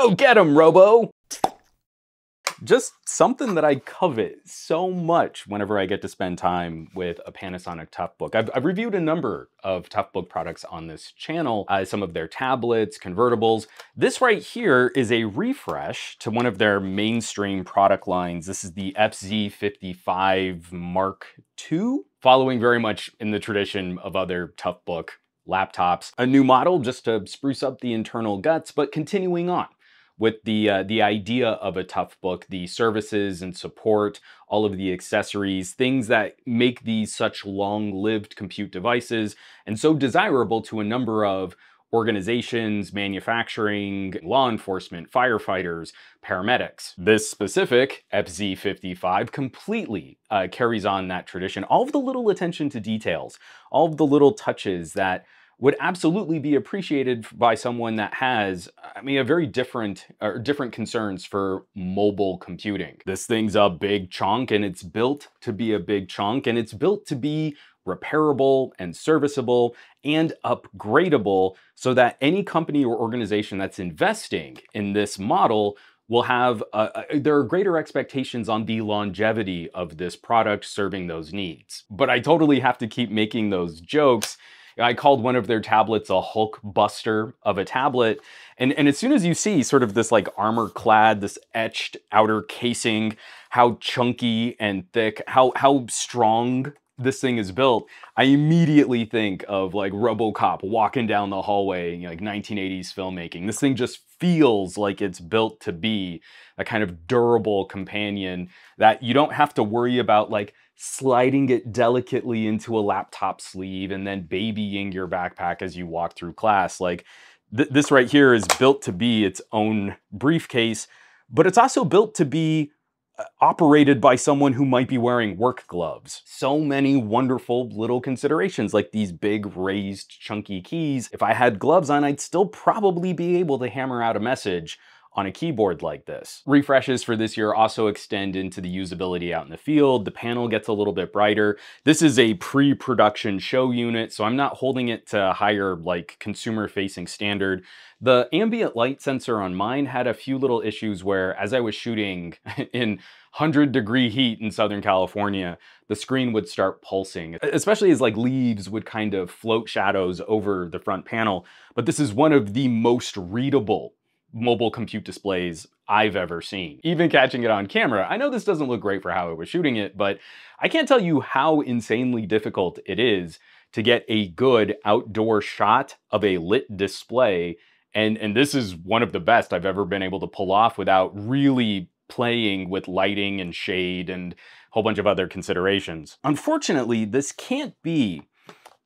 Go get him, Robo! Just something that I covet so much whenever I get to spend time with a Panasonic Toughbook. I've reviewed a number of Toughbook products on this channel, some of their tablets, convertibles. This right here is a refresh to one of their mainstream product lines. This is the FZ55 Mark II, following very much in the tradition of other Toughbook laptops. A new model just to spruce up the internal guts, but continuing on with the idea of a Toughbook, the services and support, all of the accessories, things that make these such long-lived compute devices and so desirable to a number of organizations, manufacturing, law enforcement, firefighters, paramedics. This specific FZ55 completely carries on that tradition. All of the little attention to details, all of the little touches that would absolutely be appreciated by someone that has, I mean, a very different concerns for mobile computing. This thing's a big chunk, and it's built to be a big chunk, and it's built to be repairable and serviceable and upgradable so that any company or organization that's investing in this model will have, there are greater expectations on the longevity of this product serving those needs. But I totally have to keep making those jokes. I called one of their tablets a Hulk buster of a tablet. And as soon as you see sort of this like armor clad, this etched outer casing, how chunky and thick, how strong this thing is built, I immediately think of like RoboCop walking down the hallway, you know, like 1980s filmmaking. This thing just feels like it's built to be a kind of durable companion that you don't have to worry about like sliding it delicately into a laptop sleeve and then babying your backpack as you walk through class. Like this right here is built to be its own briefcase, but it's also built to be operated by someone who might be wearing work gloves. So many wonderful little considerations, like these big raised chunky keys. If I had gloves on, I'd still probably be able to hammer out a message on a keyboard like this. Refreshes for this year also extend into the usability out in the field. The panel gets a little bit brighter. This is a pre-production show unit, so I'm not holding it to higher like consumer-facing standard. The ambient light sensor on mine had a few little issues where as I was shooting in 100-degree heat in Southern California, the screen would start pulsing, especially as like leaves would kind of float shadows over the front panel. But this is one of the most readable mobile compute displays I've ever seen. Even catching it on camera, I know this doesn't look great for how I was shooting it, but I can't tell you how insanely difficult it is to get a good outdoor shot of a lit display. And this is one of the best I've ever been able to pull off without really playing with lighting and shade and a whole bunch of other considerations. Unfortunately, this can't be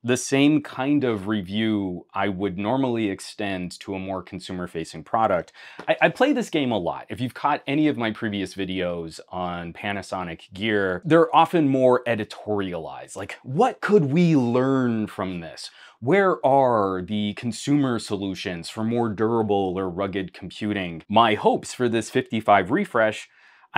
the same kind of review I would normally extend to a more consumer-facing product. I play this game a lot. If you've caught any of my previous videos on Panasonic gear, they're often more editorialized. Like, what could we learn from this? Where are the consumer solutions for more durable or rugged computing? My hopes for this 55 refresh,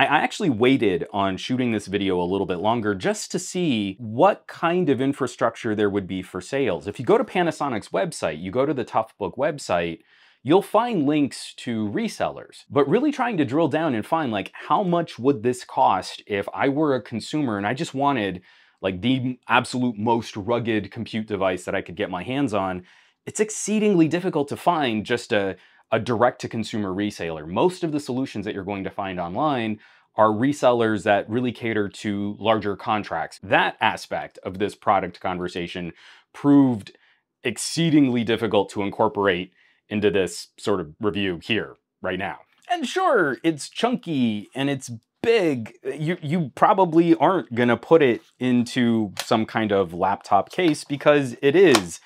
I actually waited on shooting this video a little bit longer just to see what kind of infrastructure there would be for sales. If you go to Panasonic's website, you go to the Toughbook website, you'll find links to resellers. But really trying to drill down and find like how much would this cost if I were a consumer and I just wanted like the absolute most rugged compute device that I could get my hands on. It's exceedingly difficult to find just a direct-to-consumer reseller. Most of the solutions that you're going to find online are resellers that really cater to larger contracts. That aspect of this product conversation proved exceedingly difficult to incorporate into this sort of review here right now. And sure, it's chunky and it's big. You probably aren't gonna put it into some kind of laptop case because it is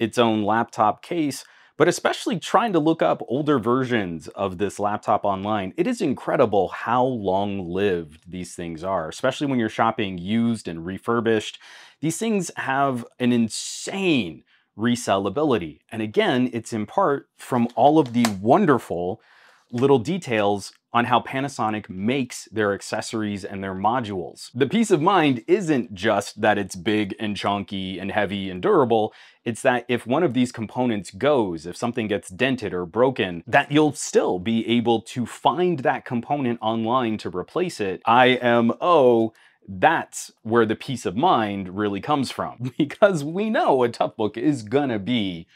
its own laptop case. But especially trying to look up older versions of this laptop online, it is incredible how long-lived these things are, especially when you're shopping used and refurbished. These things have an insane resellability. And again, it's in part from all of the wonderful little details on how Panasonic makes their accessories and their modules. The peace of mind isn't just that it's big and chunky and heavy and durable, it's that if one of these components goes, if something gets dented or broken, that you'll still be able to find that component online to replace it. IMO, that's where the peace of mind really comes from, because we know a Toughbook is gonna be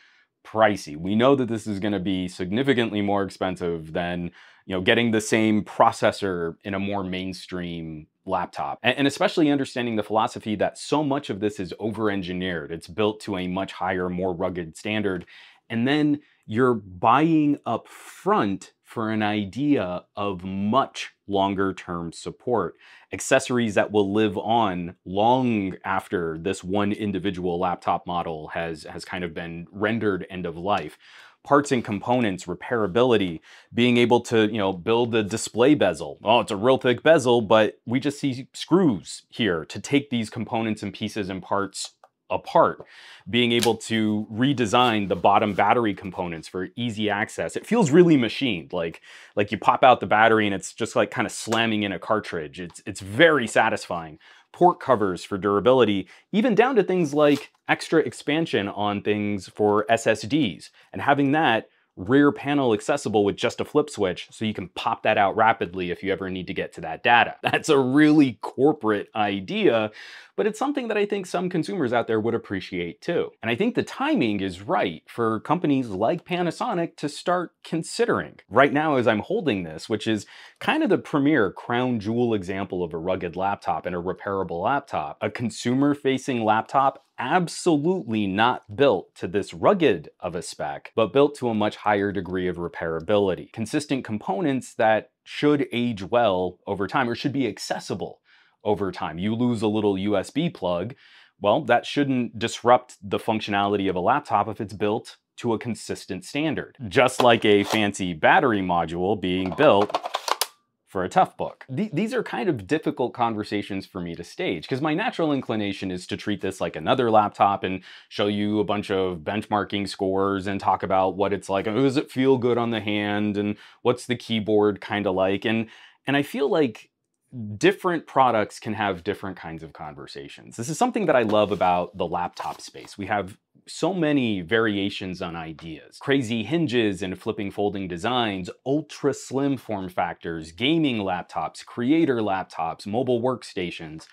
pricey. We know that this is gonna be significantly more expensive than, you know, getting the same processor in a more mainstream laptop. And especially understanding the philosophy that so much of this is over-engineered. It's built to a much higher, more rugged standard. And then you're buying up front for an idea of much longer term support. Accessories that will live on long after this one individual laptop model has kind of been rendered end of life. Parts and components, repairability, being able to, you know, build a display bezel. Oh, it's a real thick bezel, but we just see screws here to take these components and pieces and parts apart. Being able to redesign the bottom battery components for easy access. It feels really machined, like you pop out the battery and it's just like kind of slamming in a cartridge. It's very satisfying. Port covers for durability, even down to things like extra expansion on things for SSDs, and having that rear panel accessible with just a flip switch so you can pop that out rapidly if you ever need to get to that data. That's a really corporate idea, but it's something that I think some consumers out there would appreciate too. And I think the timing is right for companies like Panasonic to start considering. Right now, as I'm holding this, which is kind of the premier crown jewel example of a rugged laptop and a repairable laptop, a consumer-facing laptop absolutely not built to this rugged of a spec, but built to a much higher degree of repairability. Consistent components that should age well over time, or should be accessible over time. You lose a little USB plug, well, that shouldn't disrupt the functionality of a laptop if it's built to a consistent standard. Just like a fancy battery module being built for a Toughbook. These are kind of difficult conversations for me to stage, because my natural inclination is to treat this like another laptop and show you a bunch of benchmarking scores and talk about what it's like. Does it feel good on the hand? And what's the keyboard kind of like? And I feel like different products can have different kinds of conversations. This is something that I love about the laptop space. We have so many variations on ideas. Crazy hinges and flipping folding designs, ultra slim form factors, gaming laptops, creator laptops, mobile workstations.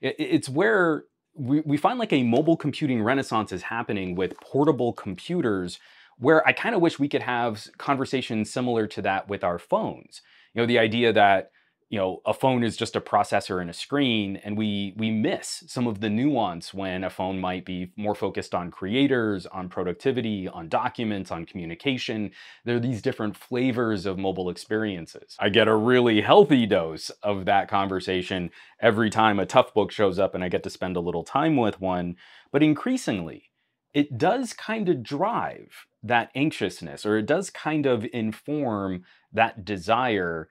It's where we find like a mobile computing renaissance is happening with portable computers, where I kind of wish we could have conversations similar to that with our phones. You know, the idea that, you know, a phone is just a processor and a screen, and we miss some of the nuance when a phone might be more focused on creators, on productivity, on documents, on communication. There are these different flavors of mobile experiences. I get a really healthy dose of that conversation every time a Toughbook shows up and I get to spend a little time with one, but increasingly, it does kind of drive that anxiousness, or it does kind of inform that desire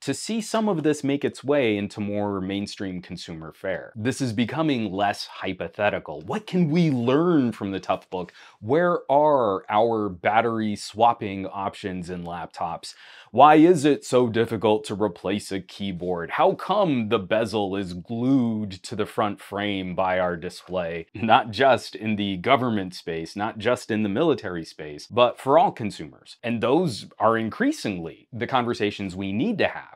to see some of this make its way into more mainstream consumer fare. This is becoming less hypothetical. What can we learn from the Toughbook? Where are our battery swapping options in laptops? Why is it so difficult to replace a keyboard? How come the bezel is glued to the front frame by our display? Not just in the government space, not just in the military space, but for all consumers. And those are increasingly the conversations we need to have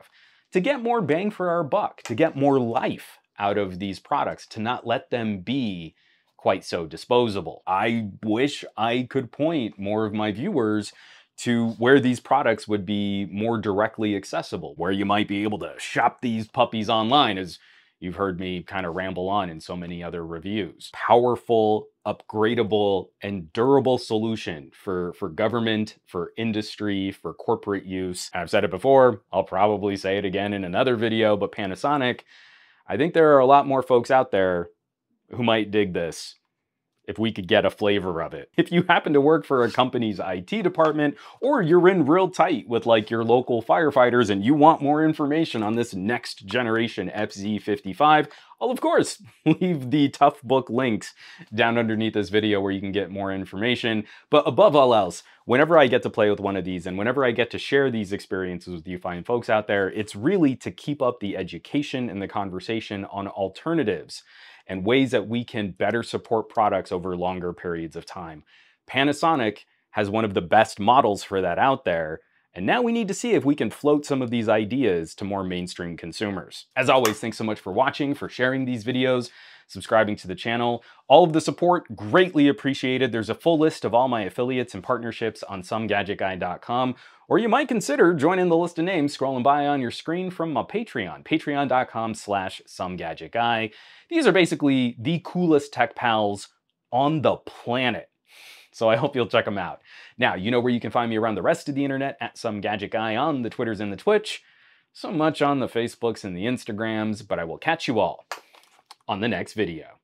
to get more bang for our buck, to get more life out of these products, to not let them be quite so disposable. I wish I could point more of my viewers to where these products would be more directly accessible, where you might be able to shop these puppies online, as you've heard me kind of ramble on in so many other reviews. Powerful, upgradable, and durable solution for government, for industry, for corporate use. I've said it before, I'll probably say it again in another video, but Panasonic, I think there are a lot more folks out there who might dig this if we could get a flavor of it. If you happen to work for a company's IT department, or you're in real tight with like your local firefighters and you want more information on this next generation FZ55, I'll of course leave the Toughbook links down underneath this video where you can get more information. But above all else, whenever I get to play with one of these and whenever I get to share these experiences with you fine folks out there, it's really to keep up the education and the conversation on alternatives and ways that we can better support products over longer periods of time. Panasonic has one of the best models for that out there. And now we need to see if we can float some of these ideas to more mainstream consumers. As always, thanks so much for watching, for sharing these videos, subscribing to the channel. All of the support, greatly appreciated. There's a full list of all my affiliates and partnerships on SomeGadgetGuy.com, or you might consider joining the list of names scrolling by on your screen from my Patreon, patreon.com/SomeGadgetGuy. These are basically the coolest tech pals on the planet. So I hope you'll check them out. Now, you know where you can find me around the rest of the internet, at SomeGadgetGuy on the Twitters and the Twitch, so much on the Facebooks and the Instagrams, but I will catch you all on the next video.